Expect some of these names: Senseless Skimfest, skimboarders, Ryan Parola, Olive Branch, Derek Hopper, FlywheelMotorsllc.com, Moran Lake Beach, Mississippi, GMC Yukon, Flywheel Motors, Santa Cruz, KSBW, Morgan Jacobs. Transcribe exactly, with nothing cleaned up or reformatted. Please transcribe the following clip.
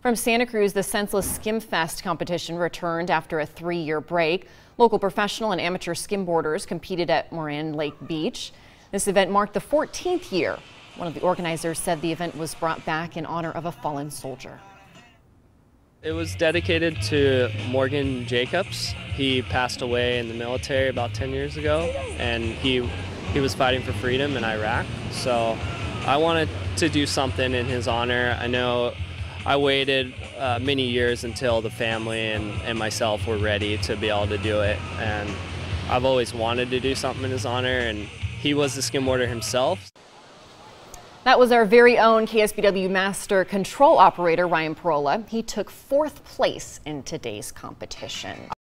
From Santa Cruz, the Senseless Skimfest competition returned after a three-year break. Local professional and amateur skimboarders competed at Moran Lake Beach. This event marked the fourteenth year. One of the organizers said the event was brought back in honor of a fallen soldier. It was dedicated to Morgan Jacobs. He passed away in the military about ten years ago, and he he was fighting for freedom in Iraq. So I wanted to do something in his honor. I know I waited uh, many years until the family and, and myself were ready to be able to do it, and I've always wanted to do something in his honor, and he was a skimboarder himself. That was our very own K S B W Master Control Operator Ryan Parola. He took fourth place in today's competition.